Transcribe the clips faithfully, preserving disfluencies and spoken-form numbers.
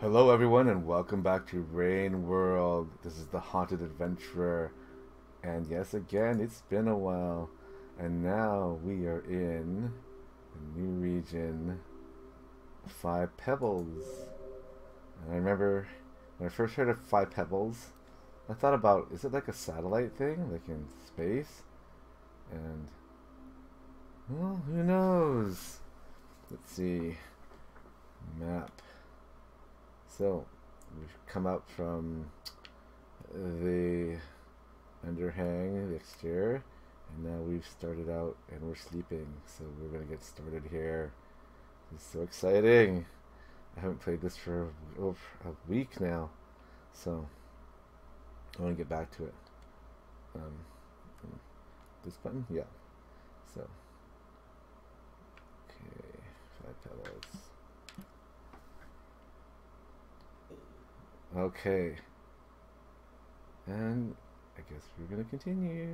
Hello everyone and welcome back to Rain World. This is the Haunted Adventurer. And yes, again, it's been a while. And now we are in a new region, Five Pebbles. And I remember when I first heard of Five Pebbles, I thought about, is it like a satellite thing, like in space? And, well, who knows? Let's see. Map. So, we've come out from the underhang, the exterior, and now we've started out and we're sleeping. So we're going to get started here. This is so exciting. I haven't played this for over a week now. So, I want to get back to it. Um, this button? Yeah. So, okay, Five Pebbles. Okay, and I guess we're gonna continue.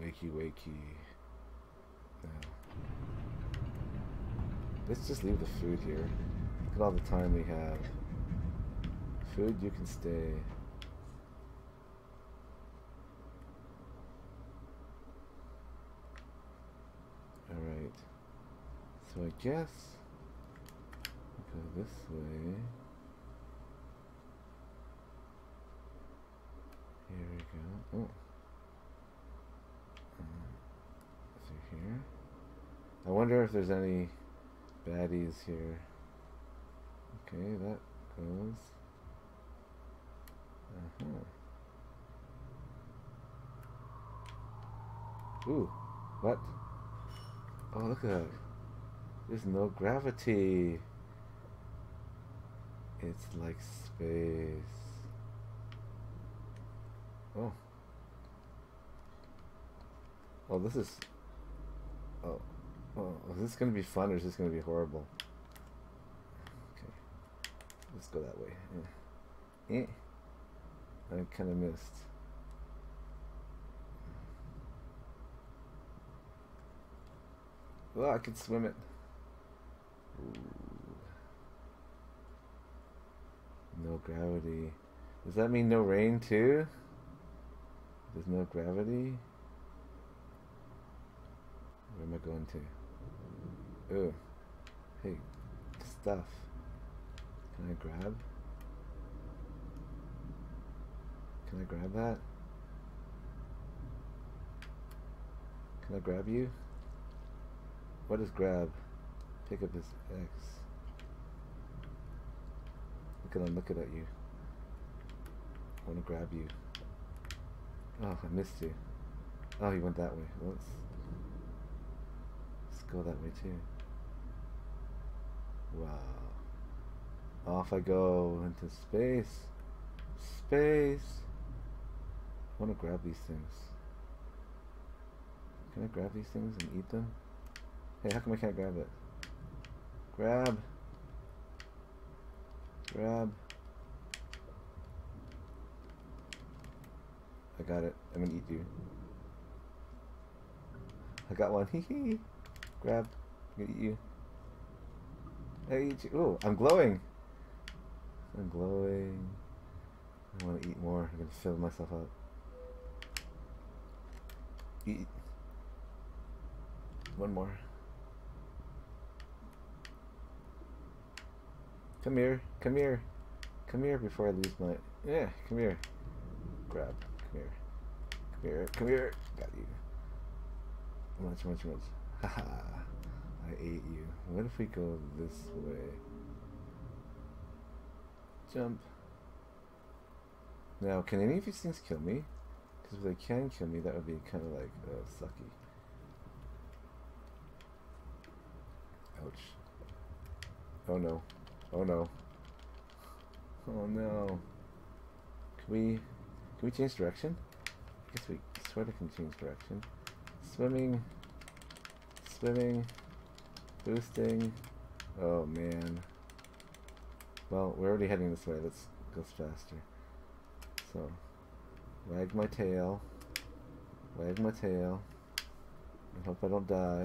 Wakey, wakey. Now, let's just leave the food here. Look at all the time we have. Food, you can stay. All right. So I guess. Go this way. Here we go. Oh. Um, through here. I wonder if there's any baddies here. Okay, that goes. Uh-huh. Ooh. What? Oh, look at that. There's no gravity. It's like space. Oh. Oh, this is. Oh. Oh, is this going to be fun or is this going to be horrible? Okay. Let's go that way. Eh. Eh. I kind of missed. Oh, I can swim it. No gravity. Does that mean no rain too? There's no gravity? Where am I going to? Oh. Hey. Stuff. Can I grab? Can I grab that? Can I grab you? What is grab? Pick up his X. Look at him looking at you. I want to grab you. Oh, I missed you. Oh, you went that way. Let's, let's go that way too. Wow. Off I go into space. Space. I want to grab these things. Can I grab these things and eat them? Hey, how come I can't grab it? Grab. Grab. I got it. I'm gonna eat you. I got one. Hee hee. Grab. I'm gonna eat you. I eat you. Oh, I'm glowing. I'm glowing. I wanna eat more. I'm gonna fill myself up. Eat. One more. Come here, come here, come here before I lose my, yeah, come here, grab, come here, come here, come here, got you, much, much, much, haha, I ate you. What if we go this way, jump. Now, can any of these things kill me? Because if they can kill me, that would be kind of like, uh, sucky. Ouch. Oh no. Oh no. Oh no. Can we can we change direction? I guess we sort of can change direction. Swimming. Swimming. Boosting. Oh man. Well, we're already heading this way. Let's go faster. So wag my tail. Wag my tail. I hope I don't die.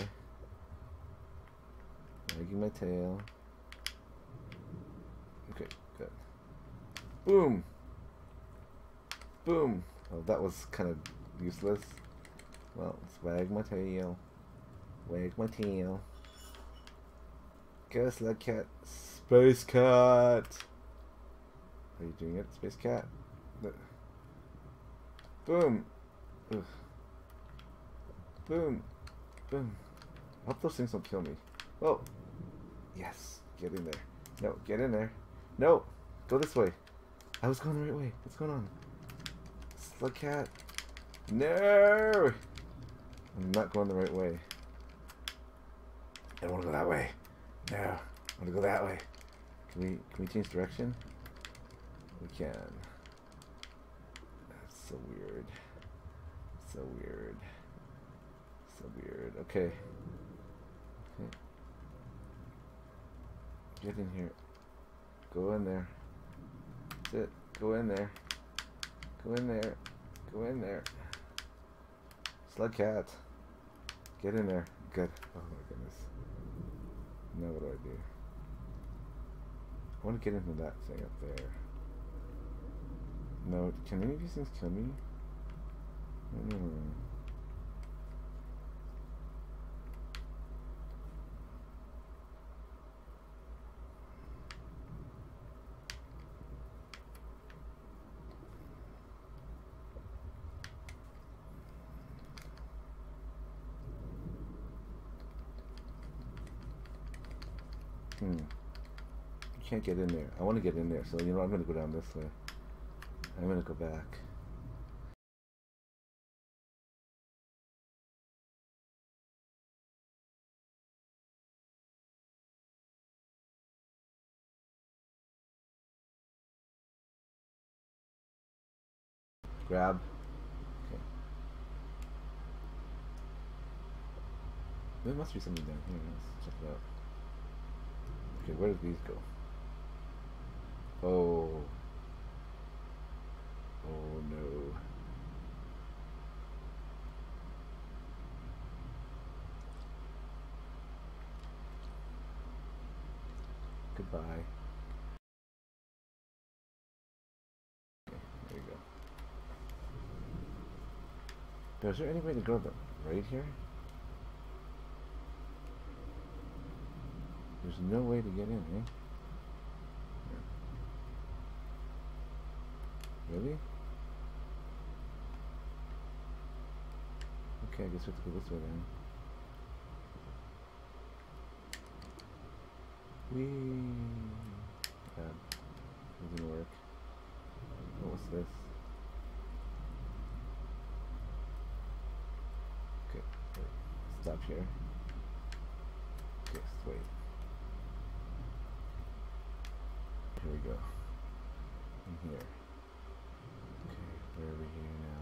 Making my tail. Okay, good. Boom! Boom! Oh, that was kind of useless. Well, let's wag my tail. Wag my tail. Go, Slugcat. Space Cat! Are you doing it, Space Cat? No. Boom! Ugh. Boom! Boom! I hope those things don't kill me. Oh! Yes! Get in there. No, get in there. No! Go this way. I was going the right way. What's going on? Slugcat. No! I'm not going the right way. I don't want to go that way. No. I want to go that way. Can we, can we change direction? We can. That's so weird. So weird. So weird. Okay. Okay. Get in here. Go in there. That's it. Go in there. Go in there. Go in there. Slugcat. Get in there. Good. Oh my goodness. Now what do I do? I want to get into that thing up there. No, can any of these things kill me? Hmm. Hmm. You can't get in there. I want to get in there, so you know I'm going to go down this way. I'm going to go back. Grab. Okay. There must be something down here. Let's check it out. Okay, where did these go? Oh. Oh no. Goodbye. Okay, there you go. Is there any way to go though? Right here? There's no way to get in, eh? Yeah. Really? Okay, I guess we have to go this way then. Whee! That doesn't work. What was this? Okay, stop here. Okay, wait. Here we go. In here. Okay, where are we here now?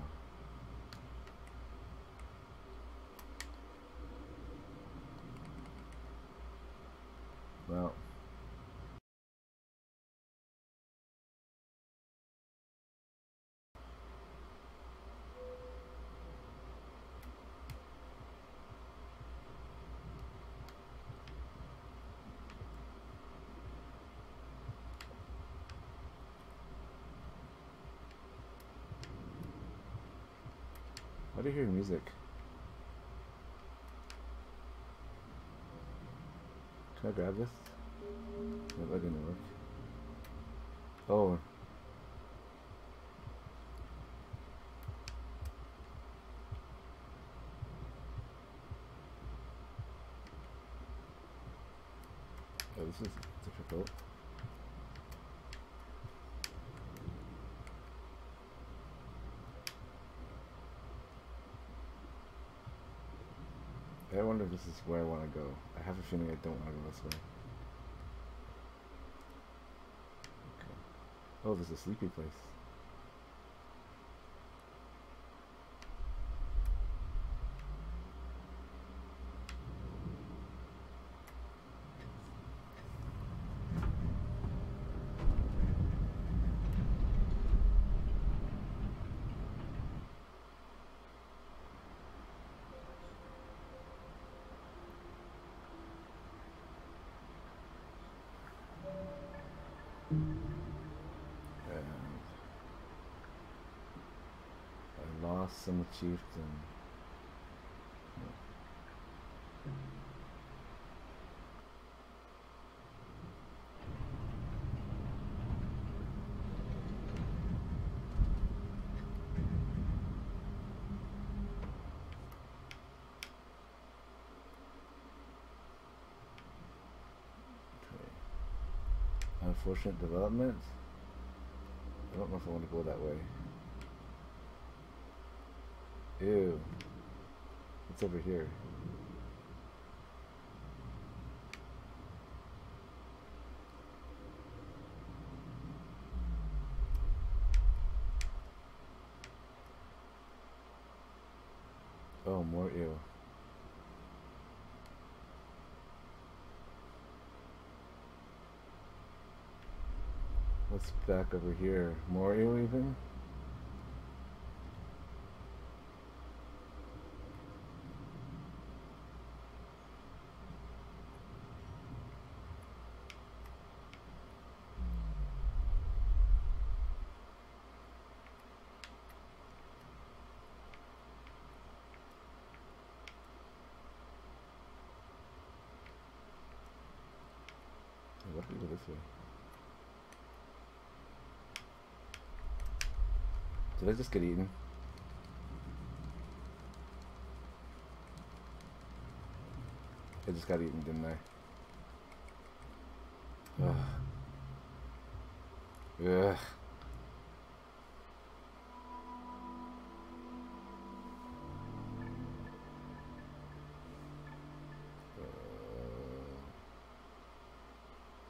Well, why do you hear music? Can I grab this? No, that didn't work. Oh. Oh, this is difficult. I wonder if this is where I want to go. I have a feeling I don't want to go this way. Okay. Oh, this is a sleepy place. нас самочирком. Unfortunate developments. I don't know if I want to go that way. Ew. What's over here? Oh, more ew. What's back over here? More ew even? Did I just get eaten? I just got eaten, didn't I? Ugh. Ugh.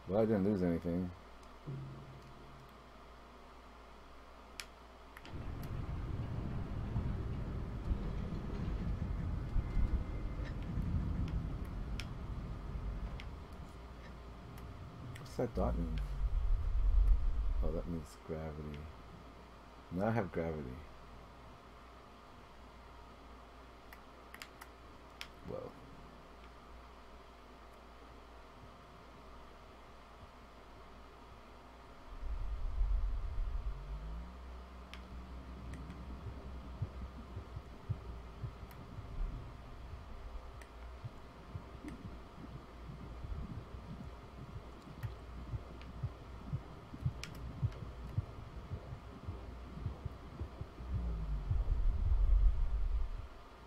Well, I didn't lose anything. What's that dot mean? Oh, that means gravity. Now I have gravity. Whoa.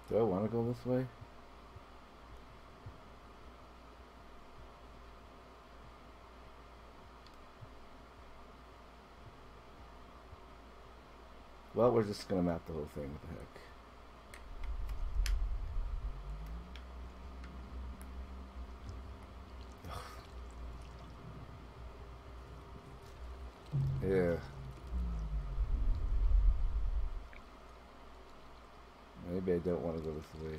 Do I want to go this way? Well, we're just going to map the whole thing. What the heck? Don't want to go this way.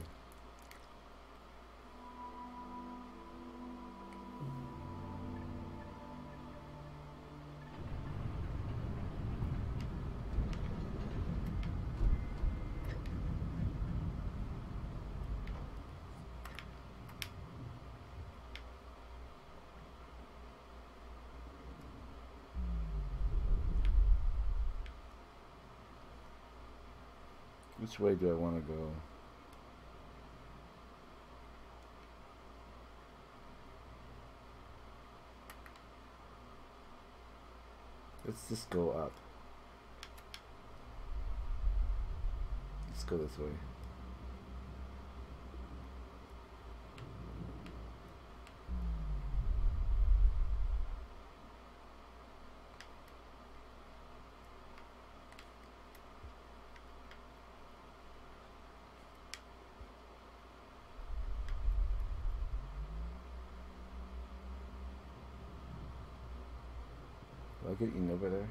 Which way do I want to go? Let's just go up. Let's go this way. I'll get eaten over there.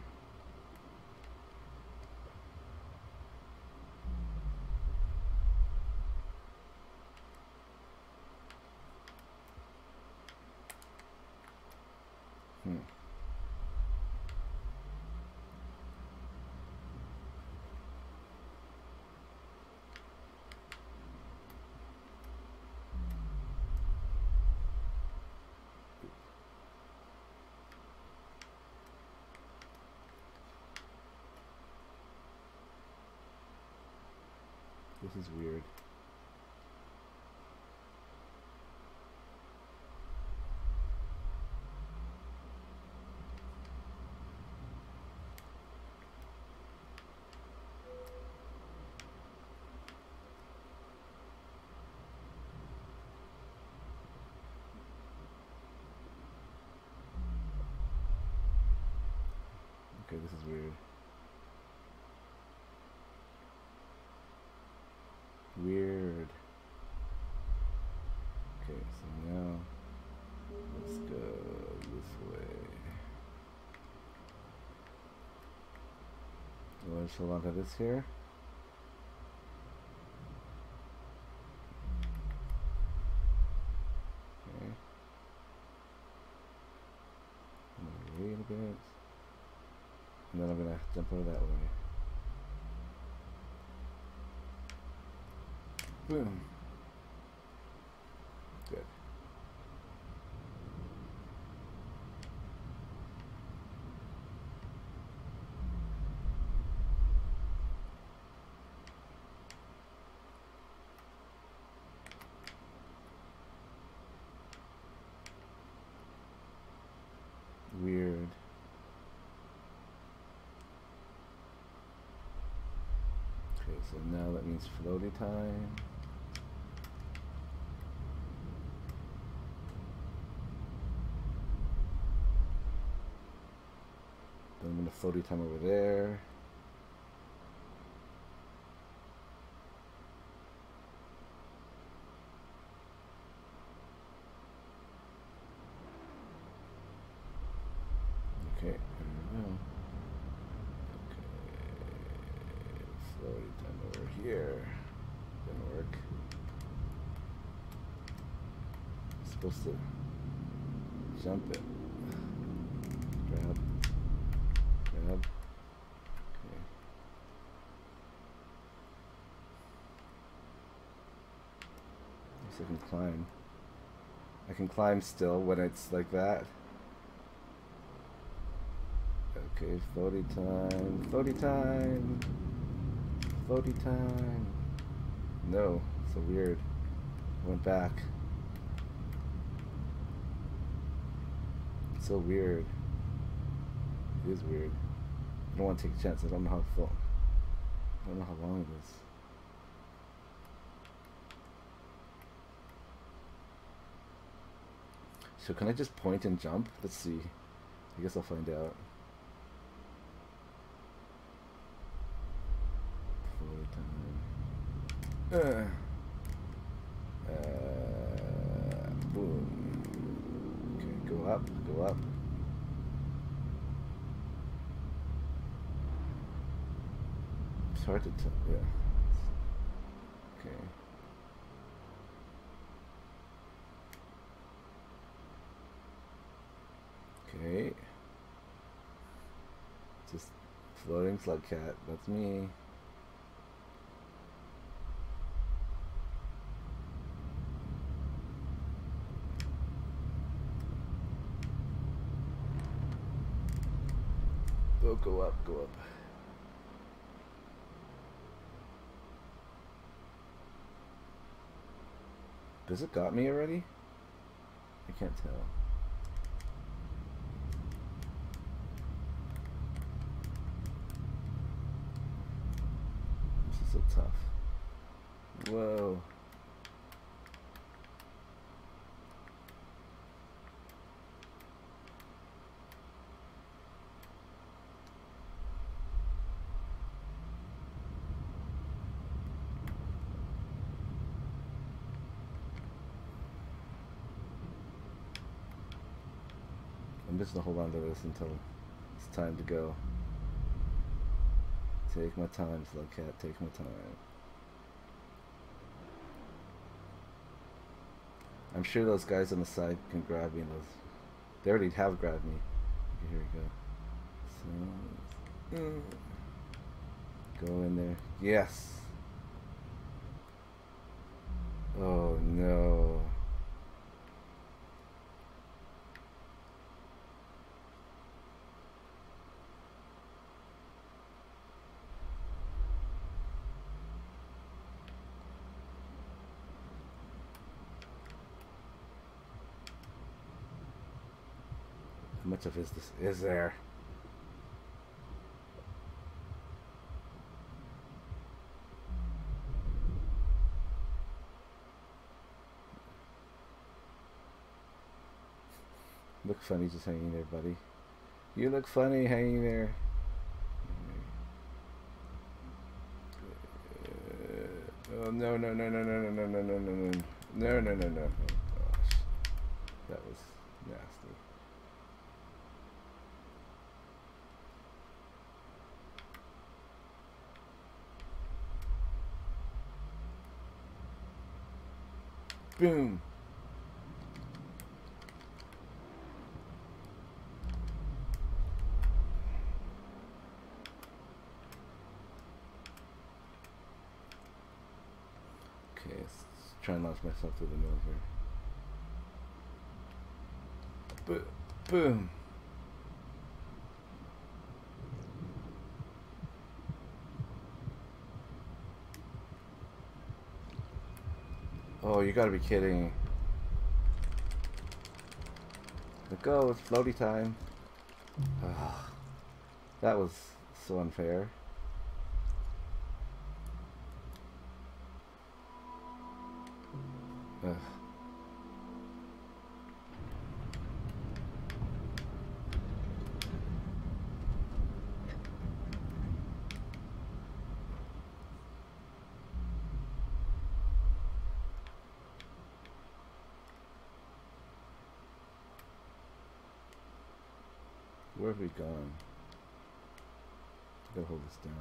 Hmm. This is weird. Okay, this is weird. Weird. Okay, so now let's go this way. You want to show longer this here? Okay. I'm gonna wait a bit. And then I'm gonna jump over that way. Boom. Good. Weird. Okay, so now that means floaty time. I'm going to floaty time over there. Okay, there we go. Okay, floaty time over here. Didn't work. I'm supposed to jump it. Grab. Okay. I guess I can climb. I can climb still when it's like that. Okay, floaty time, floaty time, floaty time. No, so weird. I went back. It's so weird. It is weird. I don't want to take a chance. I don't know how full. I don't know how long it is. So can I just point and jump? Let's see. I guess I'll find out. Uh, uh, boom. Okay, go up, go up. It's hard to tell, yeah. Okay. Okay. Just floating Slugcat, that's me. Oh, go up, go up. Does it got me already? I can't tell. This is so tough. Whoa. I'm just gonna hold on to this until it's time to go. Take my time, Slugcat, take my time. I'm sure those guys on the side can grab me. Those, they already have grabbed me. Okay, here we go. So, go in there. Yes! Oh no. How much of this is there? Look funny just hanging there, buddy. You look funny hanging there. Uh, oh no no no no no no no no no no no no no no no. Oh gosh, that was nasty. Boom. Okay, let's try and launch myself through the middle here. Bo- boom. Oh, you gotta be kidding. Let go, it's floaty time. Ugh, that was so unfair. Ugh. Where have we gone? I gotta hold this down.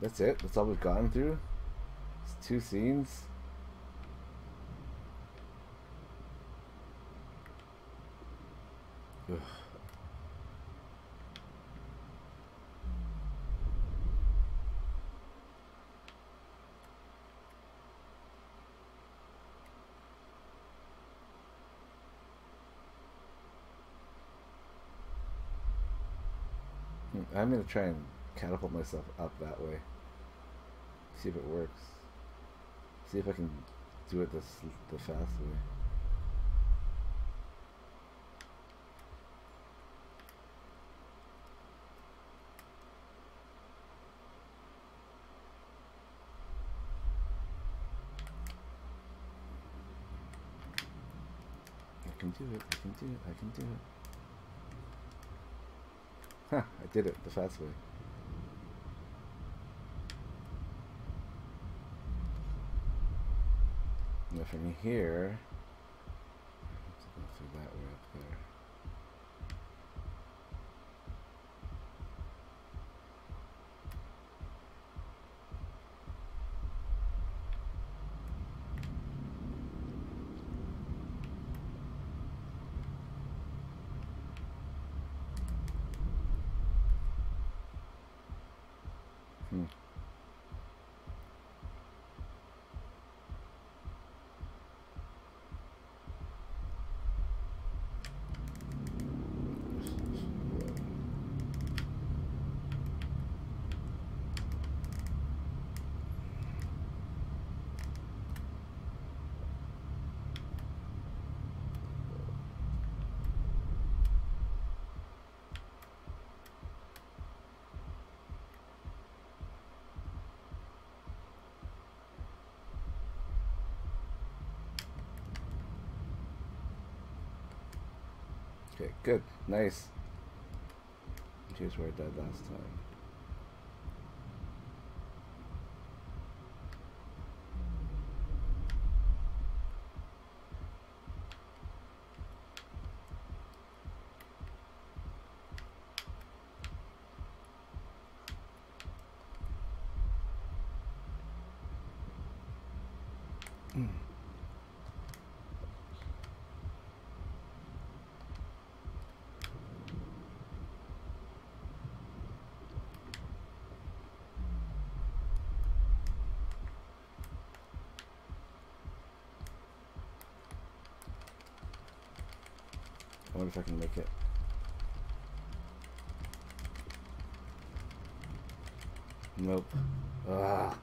That's it? That's all we've gotten through? It's two scenes? Ugh. I'm gonna try and catapult myself up that way. See if it works. See if I can do it this the fast way. I can do it, I can do it, I can do it. Huh, I did it the fast way. Now from here, let's go through that way up there. Hmm. Okay, good, nice. Here's where I died last time. I wonder if I can make it. Nope. Ah.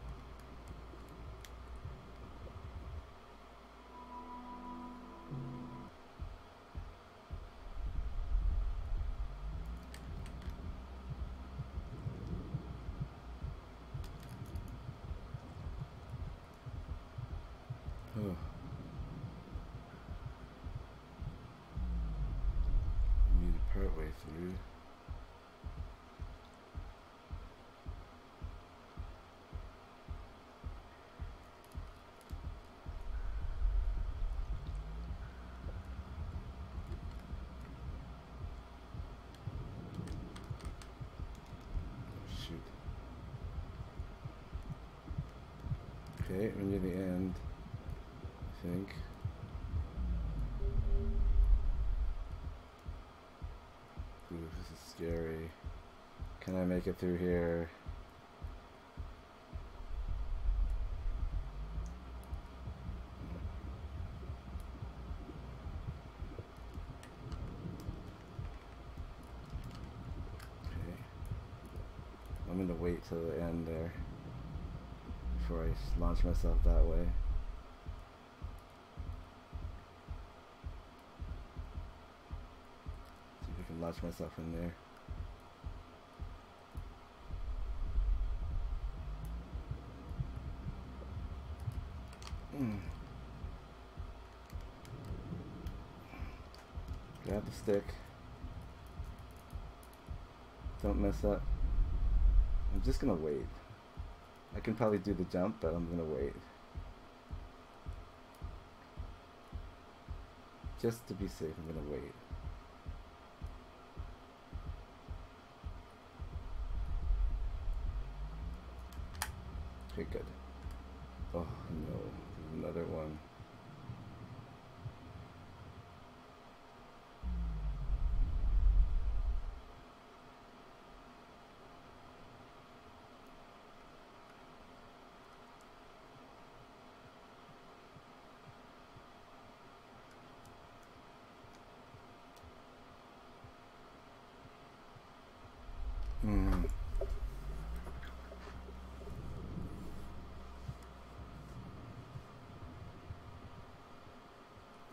Oh. Maybe partway through. Okay, we're near the end, I think. Ooh, this is scary. Can I make it through here? Okay. I'm going to wait till the end there. Before I launch myself that way. See if I can launch myself in there. Mm. Grab the stick. Don't mess up. I'm just gonna wait. I can probably do the jump, but I'm gonna wait. Just to be safe, I'm gonna wait. Okay, good. Oh no, there's another one.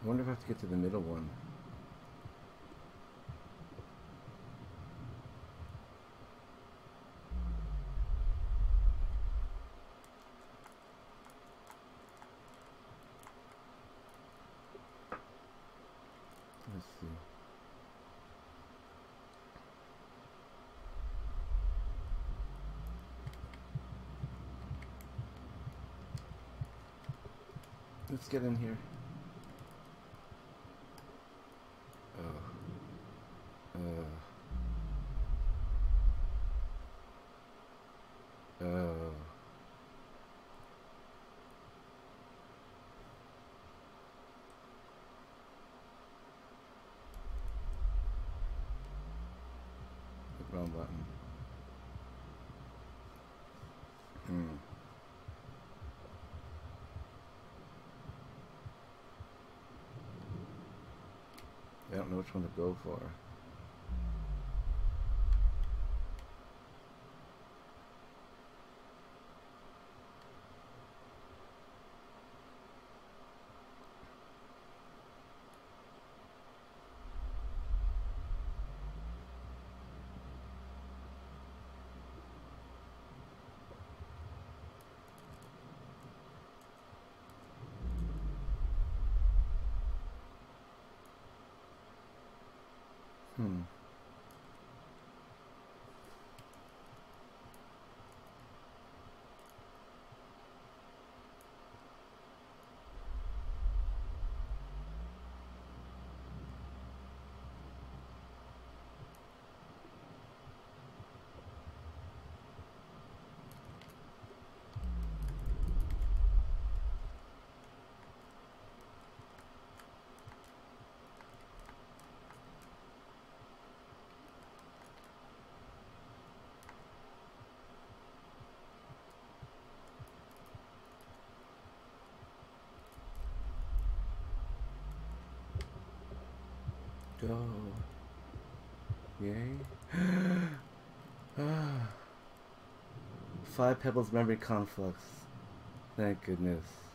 I wonder if I have to get to the middle one. Let's see. Let's get in here. Wrong button. Hmm. I don't know which one to go for. Hmm. Go. Yay. Five Pebbles memory conflicts. Thank goodness.